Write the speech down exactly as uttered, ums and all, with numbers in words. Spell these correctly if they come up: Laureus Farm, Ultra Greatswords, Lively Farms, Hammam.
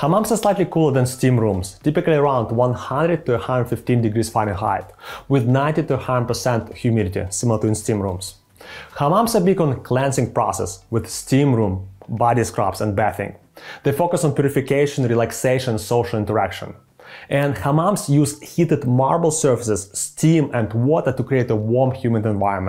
Hammams are slightly cooler than steam rooms, typically around one hundred to one hundred fifteen degrees Fahrenheit, with ninety to one hundred percent humidity, similar to in steam rooms. Hammams are big on cleansing process with steam room, body scrubs and bathing. They focus on purification, relaxation, social interaction. And hammams use heated marble surfaces, steam and water to create a warm, humid environment.